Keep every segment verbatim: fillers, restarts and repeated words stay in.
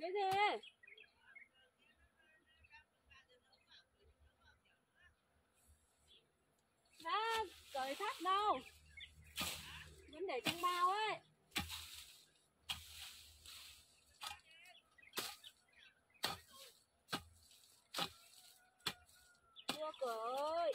学姐，đã cởi thắt đâu, vẫn để trong bao ấy. Mua cởi.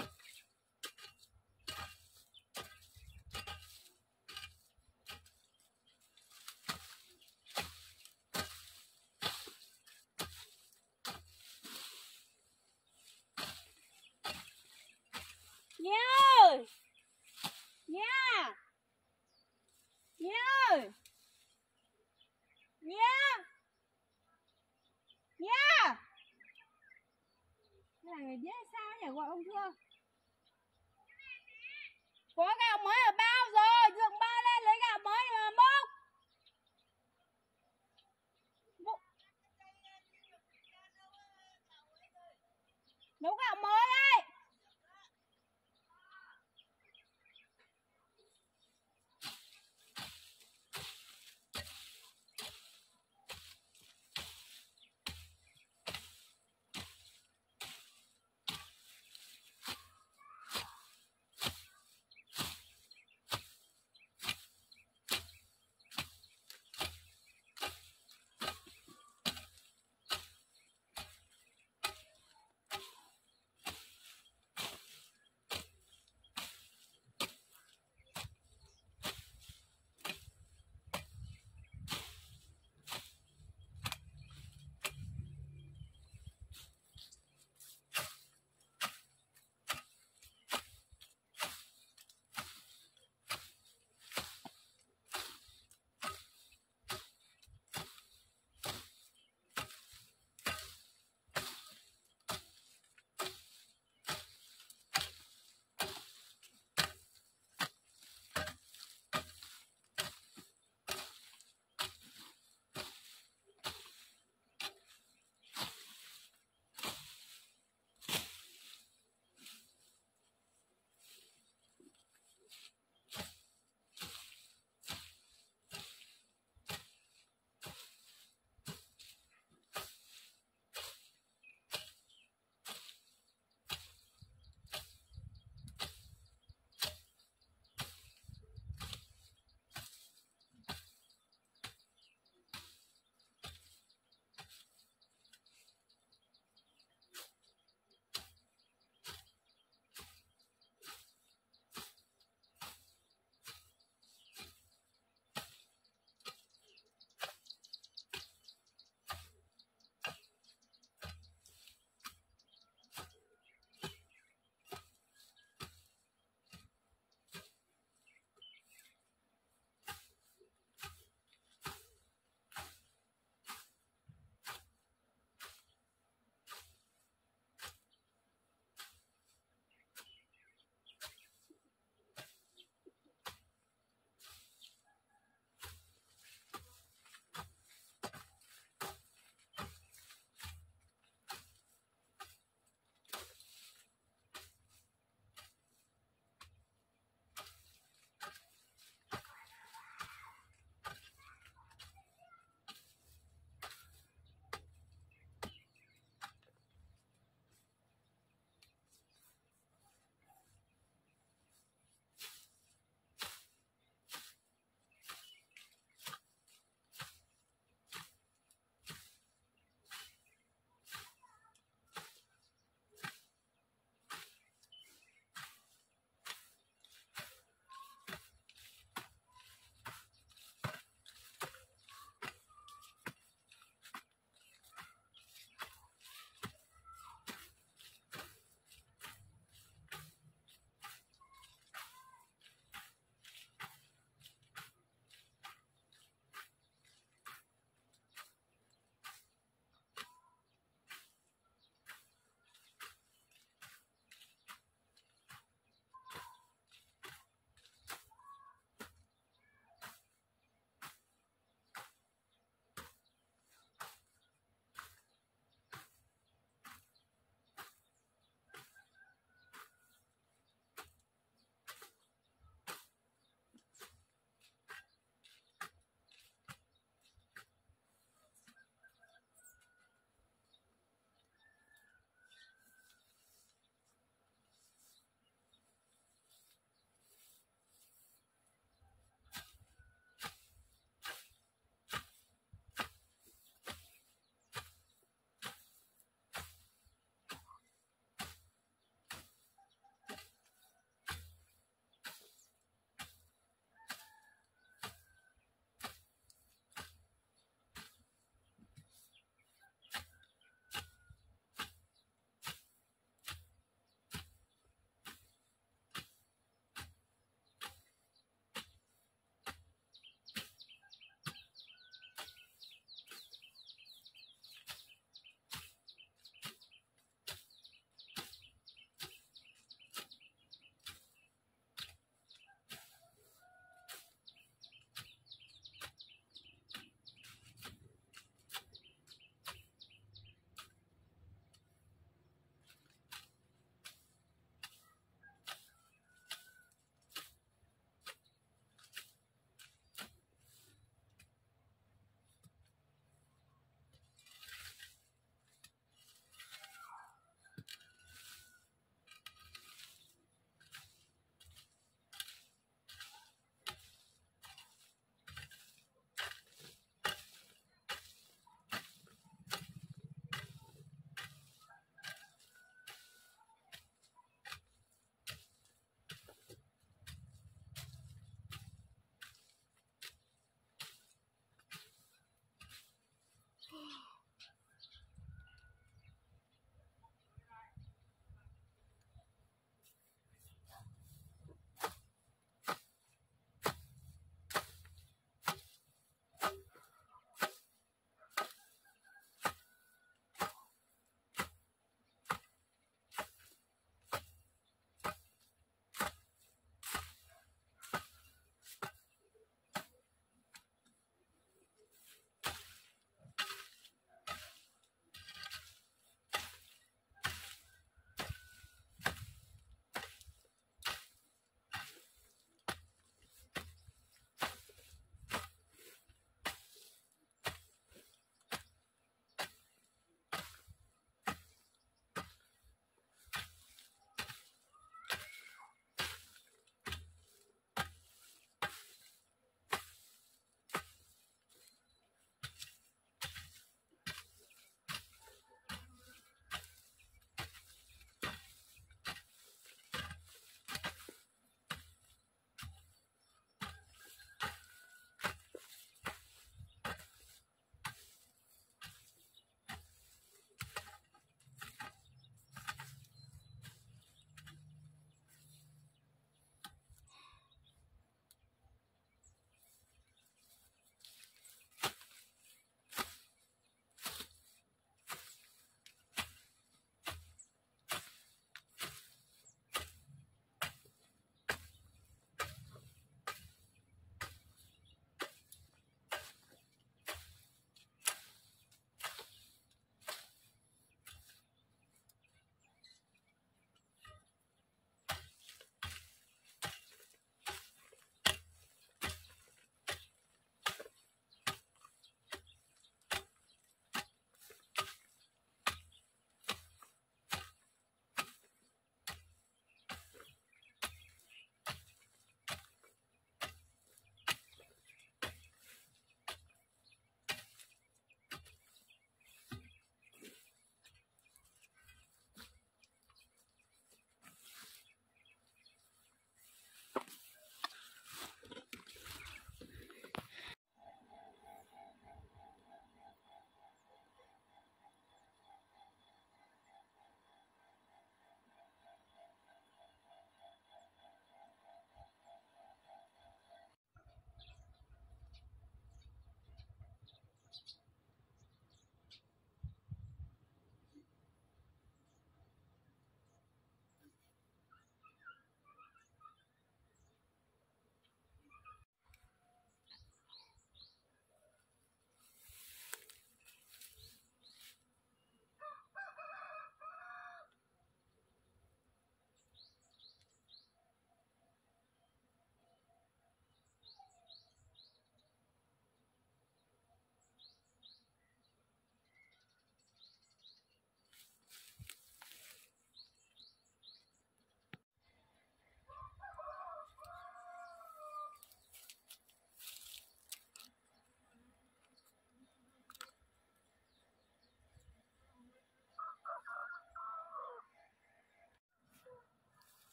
Dễ sao nhỉ, gọi ông Thương. Có gạo mới ở bao rồi, dựng bao lên lấy gạo mới mà múc. Múc. Nấu gạo mới đấy.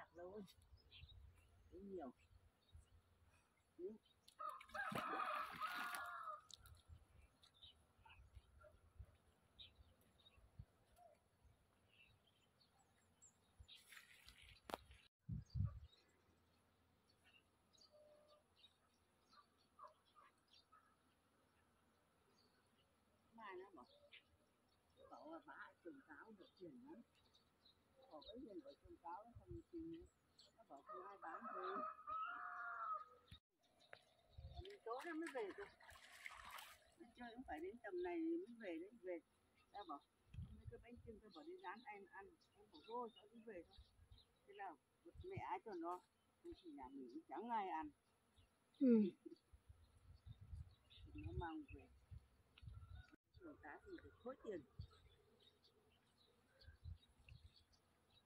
lạc luôn. Đấy nhiều. Đấy. Bà nó bảo bảo là bà trồng táo được tiền lắm. Bảo cái gì ở trồng táo nó không tiền, nó bảo không ai bán thôi. Tối nó mới về được. Nó chơi cũng phải đến tầm này mới về đấy, về. Tao bảo mấy cái bánh chưng tao bảo đi rán em ăn, em bảo vô cháu cứ về thôi. Thế là mẹ ái cho nó, nó chỉ nhà mình chẳng ai ăn. Ừ. Nó mang về. Rồi cá thì được khối tiền.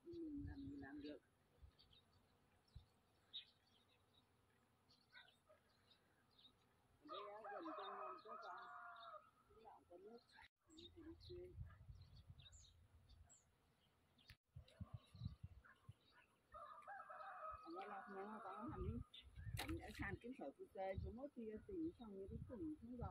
Mình làm, mình làm được. Cảm đã sang cái sỏi cúc rơi xuống mốt kia tìm xong những cái củng không rồi.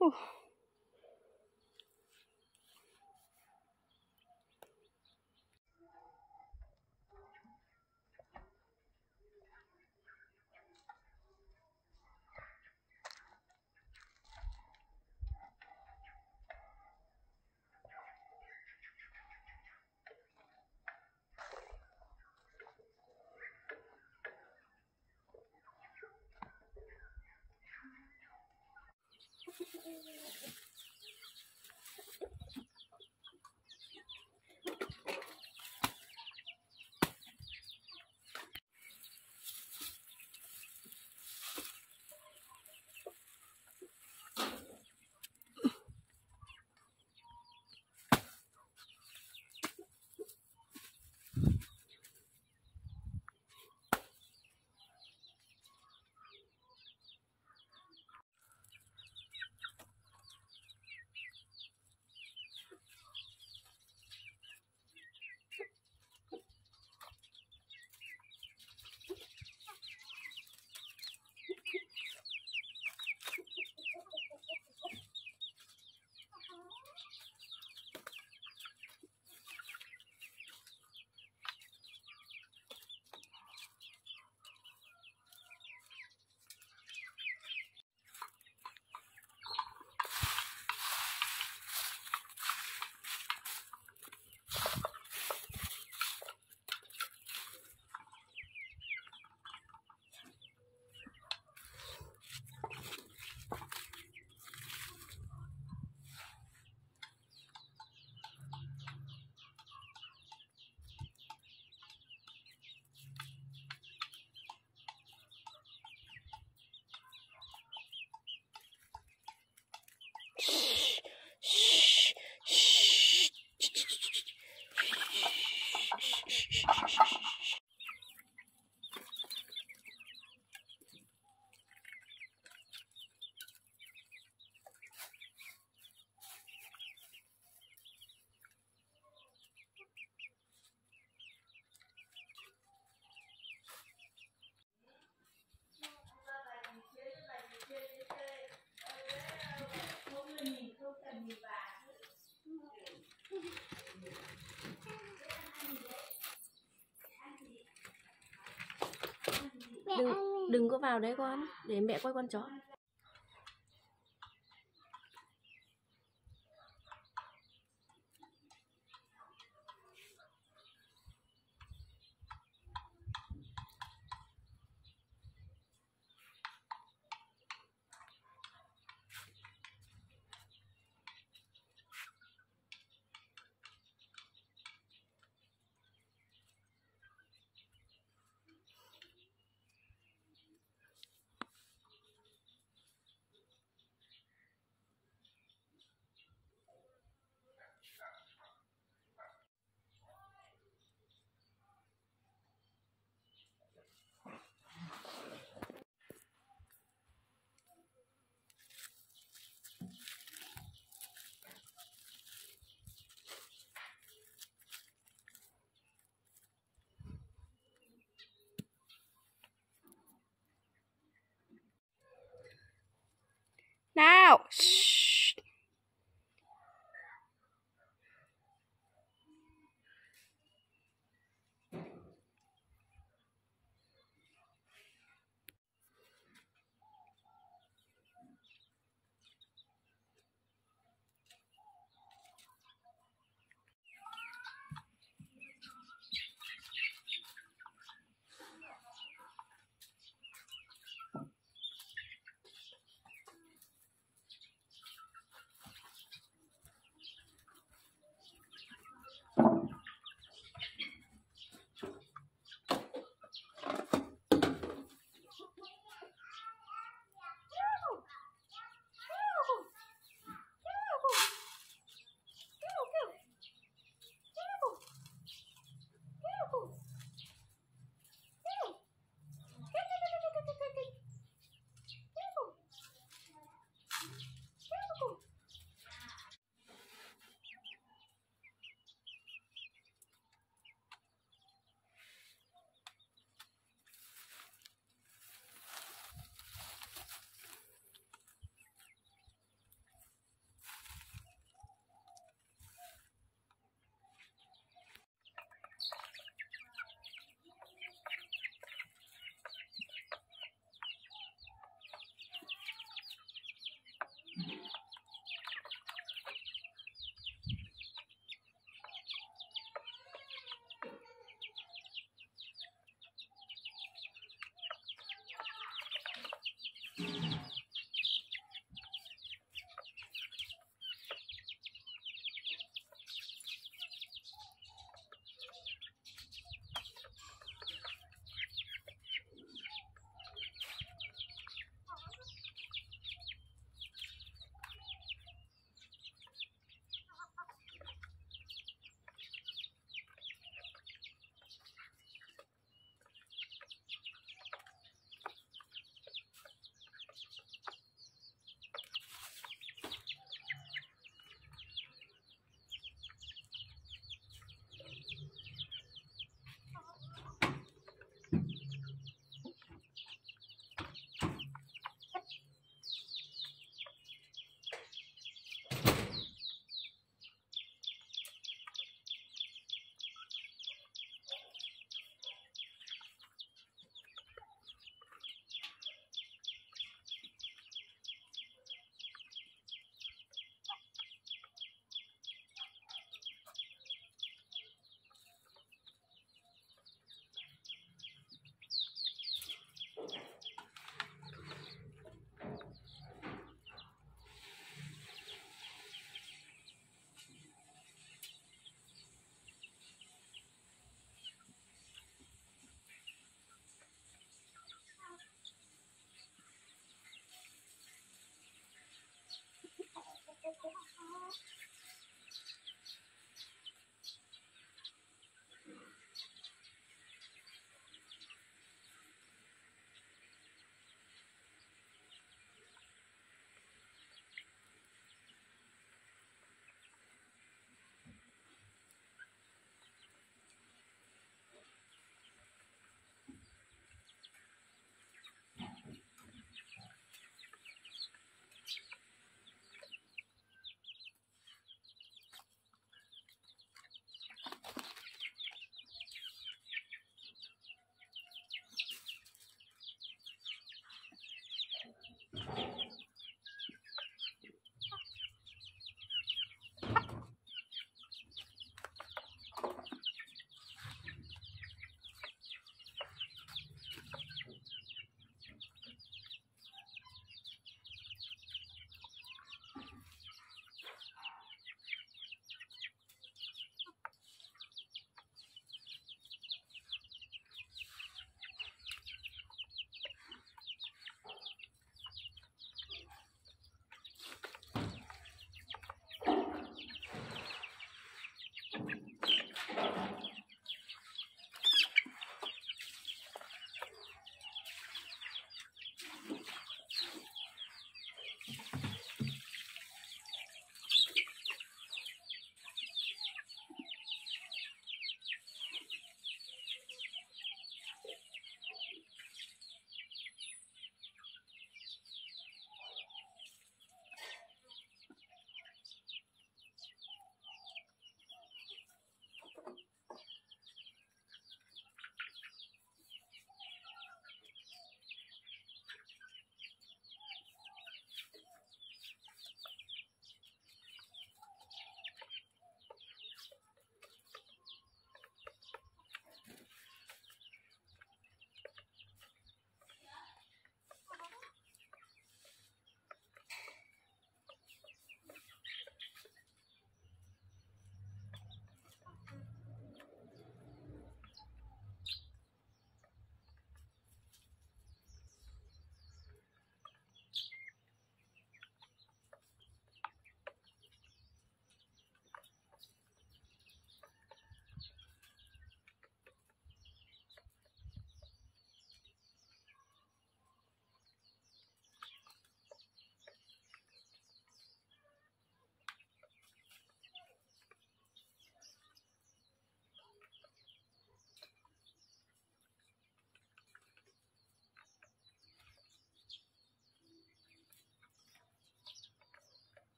Uh. Đừng có vào đấy con, để mẹ quay con chó. Now, shh.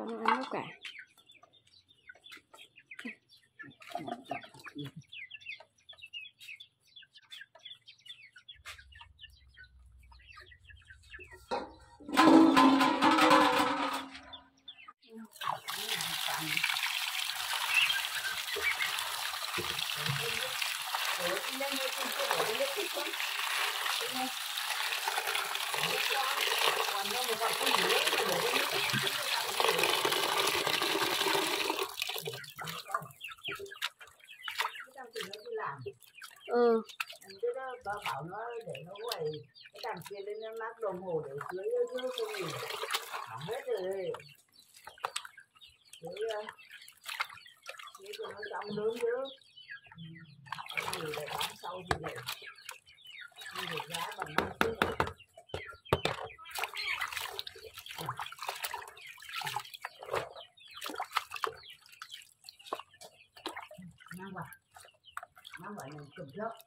cho nó ăn tất cả. Ừ. Bà bảo nó để nó quẩy cái đằng kia lên nó mắc đồng hồ để dưới dưới dưới nóng hết rồi. Dưới dưới cho nó trong lớn chứ. Người để bán sau thì để để giá bằng mắc chứ. Nóng vào. Nóng vào nóng cầm rớt.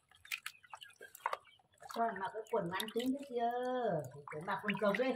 Cho mặc cái quần ngắn kín thế kia, cái mặc quần cầu đi.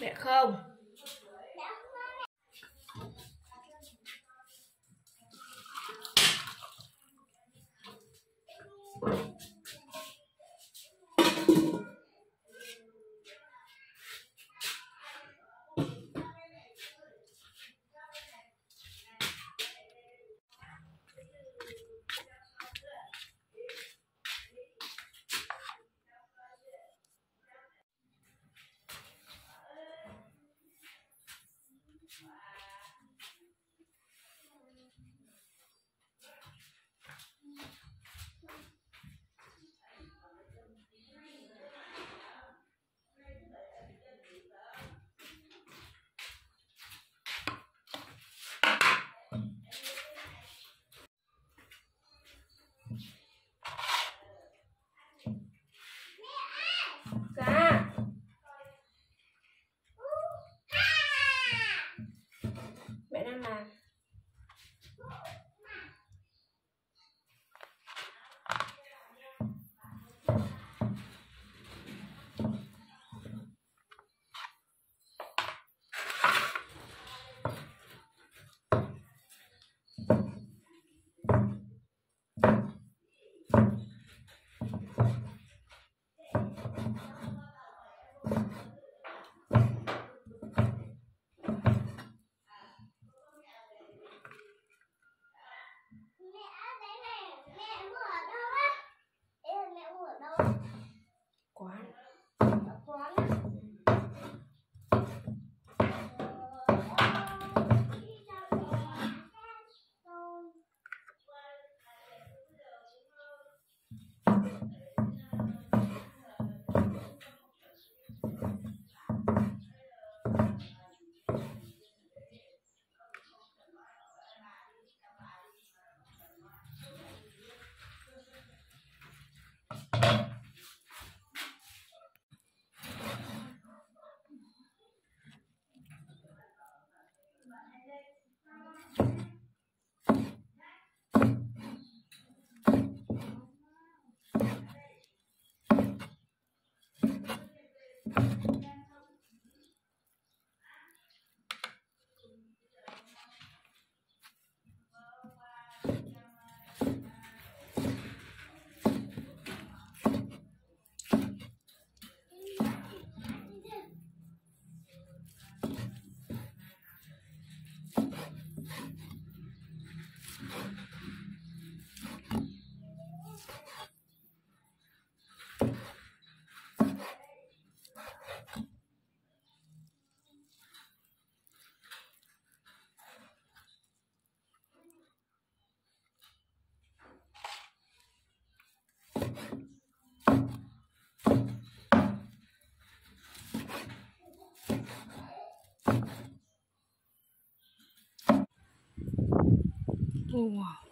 Đẹp không? Wow.